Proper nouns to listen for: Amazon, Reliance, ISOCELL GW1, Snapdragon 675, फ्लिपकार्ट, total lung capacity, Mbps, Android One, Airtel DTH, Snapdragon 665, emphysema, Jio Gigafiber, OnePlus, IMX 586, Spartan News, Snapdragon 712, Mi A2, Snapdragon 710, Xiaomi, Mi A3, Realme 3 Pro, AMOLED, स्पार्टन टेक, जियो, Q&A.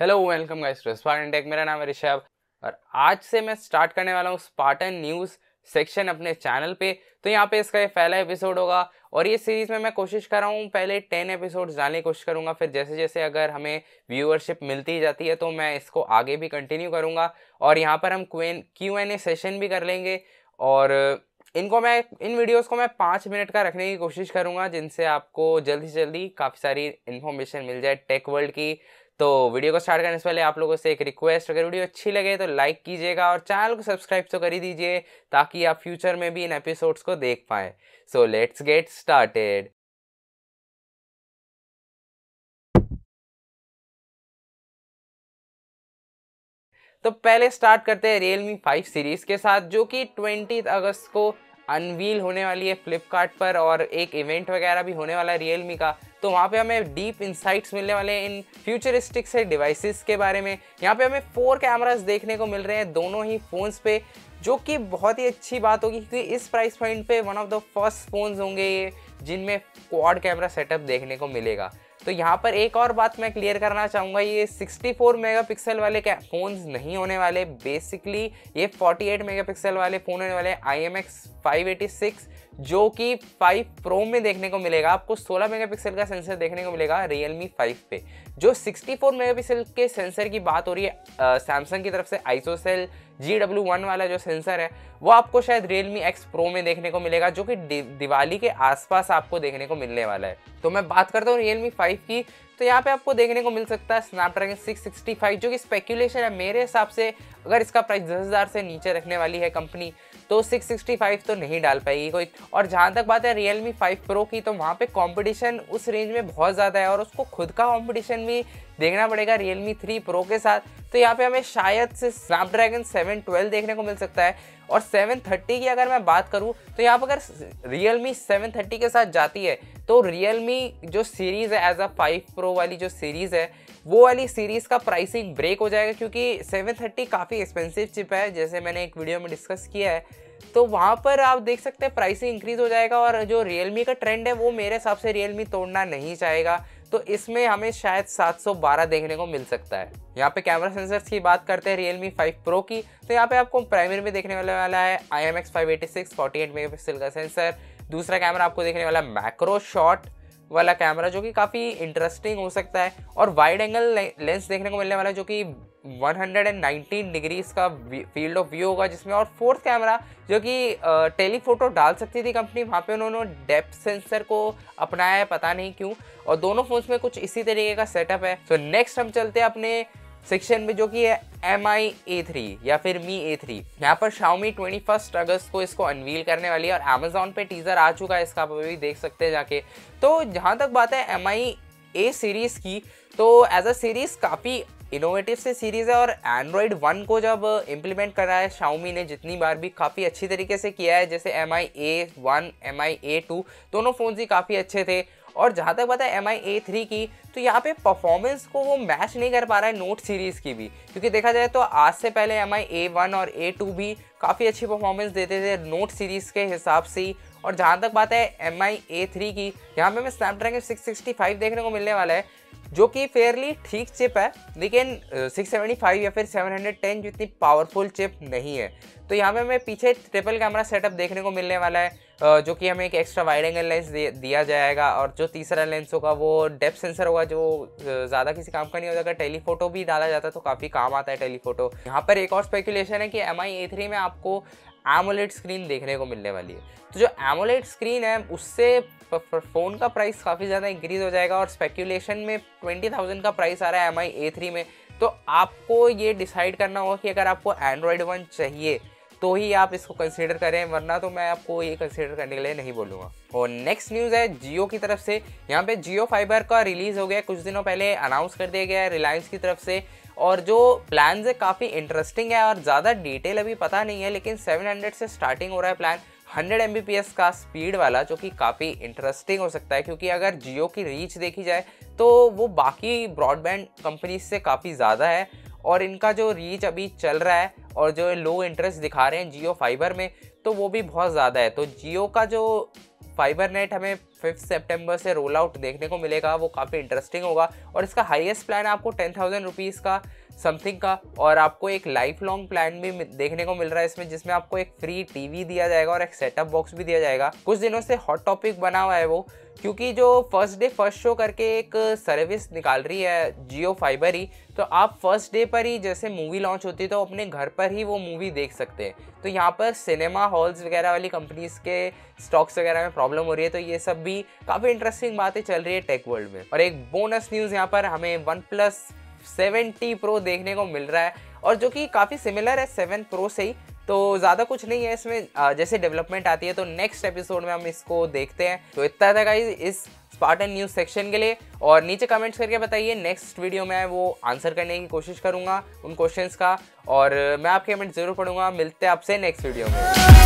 Hello welcome guys to स्पार्टन टेक। मेरा नाम है ऋषभ और आज से मैं स्टार्ट करने वाला हूँ स्पार्टन न्यूज़ सेक्शन अपने चैनल पे। तो यहाँ पे इसका ये पहला एपिसोड होगा और ये सीरीज़ में मैं कोशिश कर रहा हूँ पहले 10 एपिसोड्स डालने की कोशिश करूँगा, फिर जैसे जैसे अगर हमें व्यूअरशिप मिलती जाती है तो मैं इसको आगे भी कंटिन्यू करूँगा। और यहाँ पर हम Q&A सेशन भी कर लेंगे और इन वीडियोस को मैं 5 मिनट का रखने की कोशिश करूँगा, जिनसे आपको जल्दी से जल्दी काफ़ी सारी इन्फॉर्मेशन मिल जाए टेक वर्ल्ड की। तो वीडियो को स्टार्ट करने से पहले आप लोगों से एक रिक्वेस्ट, अगर वीडियो अच्छी लगे तो लाइक कीजिएगा और चैनल को सब्सक्राइब तो कर ही दीजिए ताकि आप फ्यूचर में भी इन एपिसोड्स को देख पाएँ। So let's get started. तो पहले स्टार्ट करते हैं Realme 5 सीरीज़ के साथ, जो कि 20 अगस्त को अनवील होने वाली है फ्लिपकार्ट पर और एक इवेंट वगैरह भी होने वाला है Realme का। तो वहाँ पे हमें डीप इंसाइट्स मिलने वाले हैं इन फ्यूचरिस्टिक से डिवाइसेस के बारे में। यहाँ पे हमें 4 कैमरास देखने को मिल रहे हैं दोनों ही फ़ोन्स पे, जो कि बहुत ही अच्छी बात होगी क्योंकि इस प्राइस पॉइंट पे one of the first phones होंगे ये जिनमें क्वाड कैमरा सेटअप देखने को मिलेगा। तो यहाँ पर एक और बात मैं क्लियर करना चाहूँगा, ये 64 मेगापिक्सल वाले फ़ोन्स नहीं होने वाले, बेसिकली ये 48 मेगापिक्सल वाले फ़ोन होने वाले IMX 586 जो कि 5 Pro में देखने को मिलेगा। आपको 16 मेगापिक्सल का सेंसर देखने को मिलेगा Realme 5 पे। जो 64 मेगापिक्सल के सेंसर की बात हो रही है सैमसंग की तरफ से ISOCELL GW1 वाला जो सेंसर है वो आपको शायद Realme X Pro में देखने को मिलेगा, जो कि दिवाली के आसपास आपको देखने को मिलने वाला है। तो मैं बात करता हूँ Realme 5 की, तो यहाँ पे आपको देखने को मिल सकता है Snapdragon 665, जो कि स्पेक्यूलेशन है मेरे हिसाब से। अगर इसका प्राइस 10,000 से नीचे रखने वाली है कंपनी तो 665 तो नहीं डाल पाएगी कोई। और जहाँ तक बात है Realme 5 Pro की, तो वहाँ पे कंपटीशन उस रेंज में बहुत ज़्यादा है और उसको खुद का कंपटीशन भी देखना पड़ेगा Realme 3 Pro के साथ। तो यहाँ पे हमें शायद से Snapdragon 712 देखने को मिल सकता है। और 730 की अगर मैं बात करूँ तो यहाँ पर अगर Realme 730 के साथ जाती है तो Realme जो सीरीज़ है एज अ 5 Pro वाली जो सीरीज़ है वो वाली सीरीज़ का प्राइसिंग ब्रेक हो जाएगा, क्योंकि 730 काफ़ी एक्सपेंसिव चिप है जैसे मैंने एक वीडियो में डिस्कस किया है। तो वहाँ पर आप देख सकते हैं प्राइसिंग इंक्रीज़ हो जाएगा और जो Realme का ट्रेंड है वो मेरे हिसाब से Realme तोड़ना नहीं चाहेगा। तो इसमें हमें शायद 712 देखने को मिल सकता है। यहाँ पे कैमरा सेंसर्स की बात करते हैं Realme 5 Pro की, तो यहाँ पे आपको प्राइमरी में देखने वाला है IMX 586 48 मेगापिक्सल का सेंसर। दूसरा कैमरा आपको देखने वाला है मैक्रो शॉट वाला कैमरा, जो कि काफ़ी इंटरेस्टिंग हो सकता है। और वाइड एंगल लेंस देखने को मिलने वाला है जो कि 119 डिग्रीज का फील्ड ऑफ व्यू होगा, जिसमें और फोर्थ कैमरा जो कि टेलीफोटो डाल सकती थी कंपनी, वहाँ पे उन्होंने डेप्थ सेंसर को अपनाया है, पता नहीं क्यों। और दोनों फोन्स में कुछ इसी तरीके का सेटअप है। तो नेक्स्ट हम चलते हैं अपने सेक्शन में जो कि है Mi A3 या फिर Mi A3। यहाँ पर Xiaomi 21 अगस्त को इसको अनवील करने वाली है और Amazon पे टीज़र आ चुका है इसका, आप अभी देख सकते हैं जाके। तो जहाँ तक बात है Mi A सीरीज़ की, तो एज अ सीरीज़ काफ़ी इनोवेटिव से सीरीज़ है और Android One को जब इम्प्लीमेंट करा है Xiaomi ने जितनी बार भी काफ़ी अच्छी तरीके से किया है, जैसे Mi A1 Mi A2 दोनों फ़ोन्स ही काफ़ी अच्छे थे। और जहाँ तक बात है Mi A3 की, तो यहाँ पे परफॉर्मेंस को वो मैच नहीं कर पा रहा है नोट सीरीज़ की भी, क्योंकि देखा जाए तो आज से पहले Mi A1 और A2 भी काफ़ी अच्छी परफॉर्मेंस देते थे नोट सीरीज़ के हिसाब से ही। और जहाँ तक बात है Mi A3 की, यहाँ पे हमें स्नैपड्रैगन 665 देखने को मिलने वाला है जो कि फेयरली ठीक चिप है, लेकिन 675 या फिर 710 जितनी पावरफुल चिप नहीं है। तो यहाँ पे हमें पीछे ट्रिपल कैमरा सेटअप देखने को मिलने वाला है, जो कि हमें एक एक्स्ट्रा वाइड एंगल लेंस दिया जाएगा और जो तीसरा लेंस होगा वो डेप्थ सेंसर होगा, जो ज़्यादा किसी काम का नहीं होता। अगर टेलीफोटो भी डाला जाता तो काफ़ी काम आता है टेलीफोटो। यहाँ पर एक और स्पेकुलेशन है कि Mi A3 में आपको AMOLED स्क्रीन देखने को मिलने वाली है। तो जो AMOLED स्क्रीन है उससे फ़ोन का प्राइस काफ़ी ज़्यादा इंक्रीज़ हो जाएगा और स्पेक्यूलेशन में 20,000 का प्राइस आ रहा है Mi A3 में। तो आपको ये डिसाइड करना होगा कि अगर आपको Android One चाहिए तो ही आप इसको कंसीडर करें, वरना तो मैं आपको ये कंसीडर करने के लिए नहीं बोलूँगा। और नेक्स्ट न्यूज़ है जियो की तरफ से। यहाँ पे जियो फाइबर का रिलीज़ हो गया, कुछ दिनों पहले अनाउंस कर दिया गया है रिलायंस की तरफ से। और जो प्लान्स है काफ़ी इंटरेस्टिंग है और ज़्यादा डिटेल अभी पता नहीं है, लेकिन 700 से स्टार्टिंग हो रहा है प्लान, 100 Mbps का स्पीड वाला, जो कि काफ़ी इंटरेस्टिंग हो सकता है। क्योंकि अगर जियो की रीच देखी जाए तो वो बाकी ब्रॉडबैंड कंपनीज से काफ़ी ज़्यादा है और इनका जो रीच अभी चल रहा है और जो लो इंटरेस्ट दिखा रहे हैं जियो फाइबर में, तो वो भी बहुत ज़्यादा है। तो जियो का जो फाइबर नेट हमें 5 सितंबर से रोल आउट देखने को मिलेगा, वो काफ़ी इंटरेस्टिंग होगा। और इसका हाईएस्ट प्लान आपको 10,000 रुपीज़ का समथिंग का, और आपको एक लाइफ लॉन्ग प्लान भी देखने को मिल रहा है इसमें, जिसमें आपको एक फ्री टीवी दिया जाएगा और एक सेटअप बॉक्स भी दिया जाएगा। कुछ दिनों से हॉट टॉपिक बना हुआ है वो, क्योंकि जो फर्स्ट डे फर्स्ट शो करके एक सर्विस निकाल रही है जियो फाइबर ही, तो आप फर्स्ट डे पर ही जैसे मूवी लॉन्च होती है तो अपने घर पर ही वो मूवी देख सकते हैं। तो यहाँ पर सिनेमा हॉल्स वगैरह वाली कंपनीज़ के स्टॉक्स वगैरह में प्रॉब्लम हो रही है, तो ये सब भी काफ़ी इंटरेस्टिंग बातें चल रही है टेक वर्ल्ड में। और एक बोनस न्यूज़ यहाँ पर हमें OnePlus 7 Pro देखने को मिल रहा है, और जो कि काफ़ी सिमिलर है 7 Pro से ही, तो ज़्यादा कुछ नहीं है इसमें। जैसे डेवलपमेंट आती है तो नेक्स्ट एपिसोड में हम इसको देखते हैं। तो इतना था गाइस इस स्पार्टन न्यूज़ सेक्शन के लिए, और नीचे कमेंट्स करके बताइए, नेक्स्ट वीडियो में वो आंसर करने की कोशिश करूँगा उन क्वेश्चंस का, और मैं आपके कमेंट ज़रूर पढ़ूँगा। मिलते हैं आपसे नेक्स्ट वीडियो में।